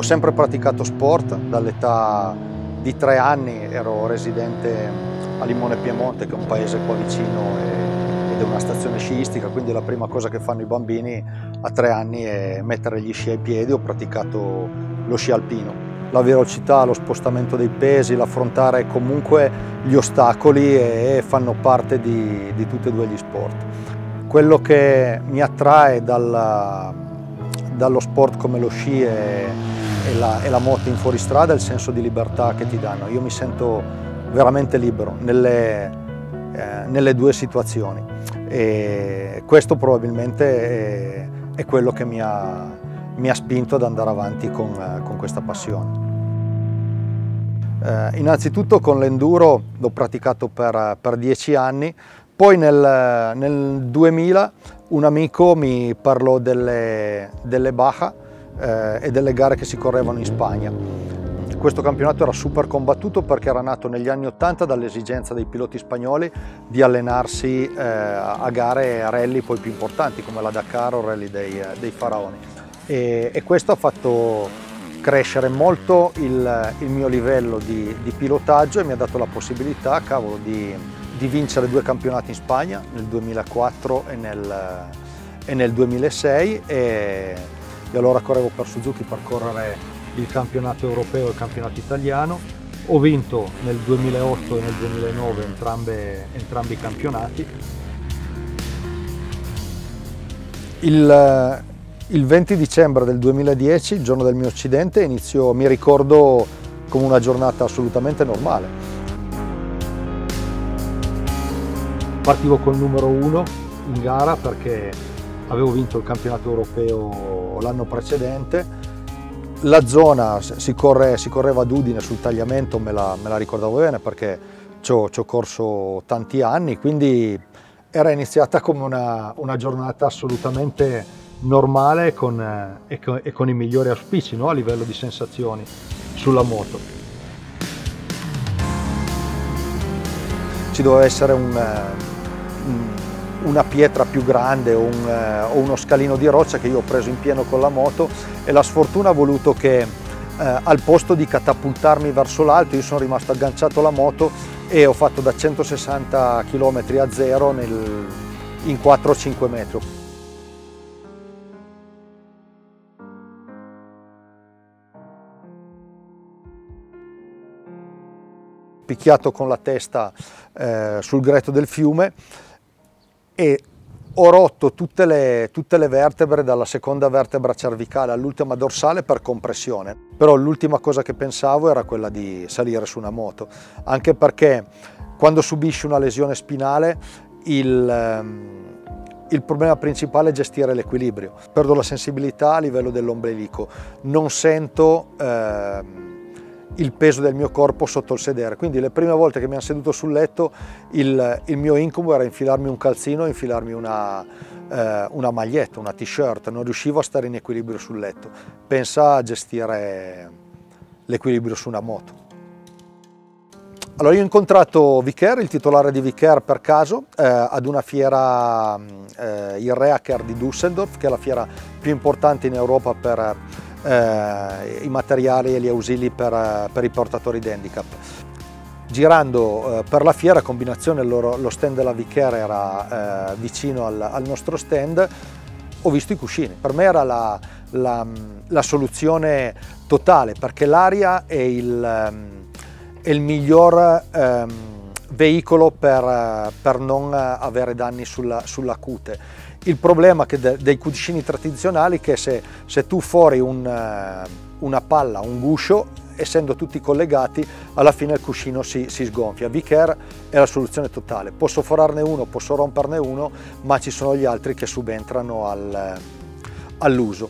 Ho sempre praticato sport, dall'età di 3 anni ero residente a Limone Piemonte, che è un paese qua vicino ed è una stazione sciistica, quindi la prima cosa che fanno i bambini a 3 anni è mettere gli sci ai piedi. Ho praticato lo sci alpino. La velocità, lo spostamento dei pesi, l'affrontare comunque gli ostacoli fanno parte di tutti e due gli sport. Quello che mi attrae dallo sport come lo sci è la moto in fuoristrada, il senso di libertà che ti danno. Io mi sento veramente libero nelle due situazioni, e questo probabilmente è quello che mi ha spinto ad andare avanti con questa passione. Innanzitutto con l'enduro l'ho praticato per 10 anni, poi nel 2000 un amico mi parlò delle Baja e delle gare che si correvano in Spagna. Questo campionato era super combattuto perché era nato negli anni 80 dall'esigenza dei piloti spagnoli di allenarsi a gare e rally poi più importanti come la Dakar o rally dei Faraoni. E questo ha fatto crescere molto il mio livello di pilotaggio e mi ha dato la possibilità, cavolo, di vincere 2 campionati in Spagna, nel 2004 e nel 2006, e allora correvo per Suzuki per correre il campionato europeo e il campionato italiano. Ho vinto nel 2008 e nel 2009 entrambi i campionati. Il 20 dicembre del 2010, il giorno del mio accidente, mi ricordo come una giornata assolutamente normale. Partivo col numero 1 in gara perché avevo vinto il campionato europeo l'anno precedente. La zona si correva ad Udine sul Tagliamento, me la ricordavo bene perché ci ho corso tanti anni, quindi era iniziata come una giornata assolutamente normale e con i migliori auspici, no? A livello di sensazioni sulla moto. Ci doveva essere una pietra più grande o uno scalino di roccia che io ho preso in pieno con la moto, e la sfortuna ha voluto che al posto di catapultarmi verso l'alto io sono rimasto agganciato alla moto e ho fatto da 160 km a zero in 4-5 metri. Picchiato con la testa sul greto del fiume, e ho rotto tutte le vertebre, dalla seconda vertebra cervicale all'ultima dorsale, per compressione. Però l'ultima cosa che pensavo era quella di salire su una moto, anche perché quando subisci una lesione spinale il problema principale è gestire l'equilibrio. Perdo la sensibilità a livello dell'ombrelico, non sento il peso del mio corpo sotto il sedere, quindi le prime volte che mi hanno seduto sul letto il mio incubo era infilarmi un calzino, infilarmi una maglietta, una t-shirt. Non riuscivo a stare in equilibrio sul letto, pensa a gestire l'equilibrio su una moto. Allora io ho incontrato Vicair, il titolare di Vicair, per caso ad una fiera, il Rehacker di Düsseldorf, che è la fiera più importante in Europa per i materiali e gli ausili per i portatori di handicap. Girando per la fiera, a combinazione lo stand della Vicair era vicino al nostro stand, ho visto i cuscini. Per me era la soluzione totale, perché l'aria è il miglior veicolo per non avere danni sulla cute. Il problema dei cuscini tradizionali è che se tu fori una palla, un guscio, essendo tutti collegati, alla fine il cuscino si sgonfia. Vicair è la soluzione totale. Posso forarne uno, posso romperne uno, ma ci sono gli altri che subentrano all'uso.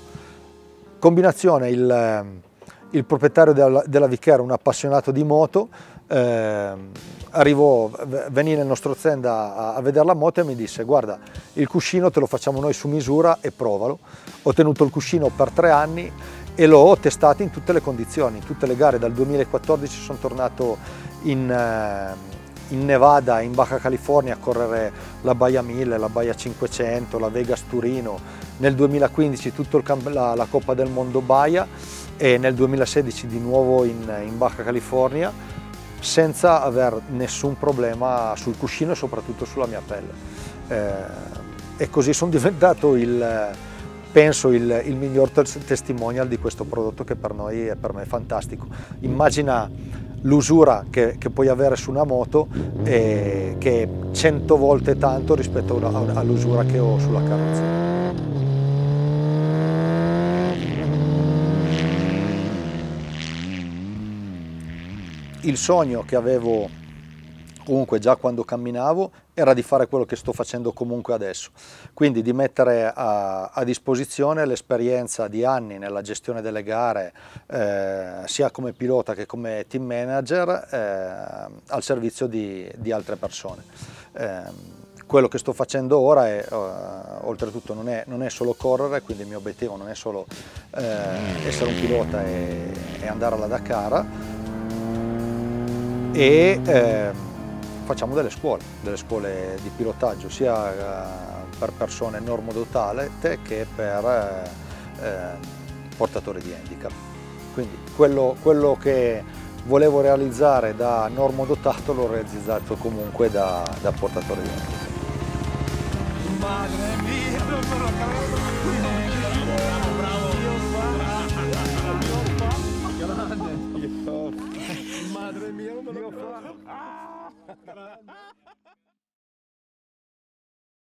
Combinazione, il proprietario della Vicair, un appassionato di moto, venì nel nostro stand a vedere la moto e mi disse: guarda, il cuscino te lo facciamo noi su misura e provalo. Ho tenuto il cuscino per 3 anni e l'ho testato in tutte le condizioni, in tutte le gare. Dal 2014 sono tornato in Nevada, in Baja California, a correre la Baja 1000, la Baja 500, la Vegas Turino, nel 2015 tutta la Coppa del Mondo Baja, e nel 2016 di nuovo in Baja California, senza aver nessun problema sul cuscino e soprattutto sulla mia pelle. E così sono diventato penso il miglior testimonial di questo prodotto, che per noi e per me è fantastico. Immagina l'usura che puoi avere su una moto, che è 100 volte tanto rispetto all'usura che ho sulla carrozza. Il sogno che avevo comunque già quando camminavo era di fare quello che sto facendo comunque adesso, quindi di mettere a disposizione l'esperienza di anni nella gestione delle gare, sia come pilota che come team manager, al servizio di altre persone. Quello che sto facendo ora è, oltretutto non è solo correre, quindi il mio obiettivo non è solo essere un pilota e andare alla Dakar, e facciamo delle scuole di pilotaggio, sia per persone normodotate che per portatori di handicap. Quindi quello che volevo realizzare da normodotato l'ho realizzato comunque da portatore di handicap. Madre mia, bravo! Madre mia, non me lo farò!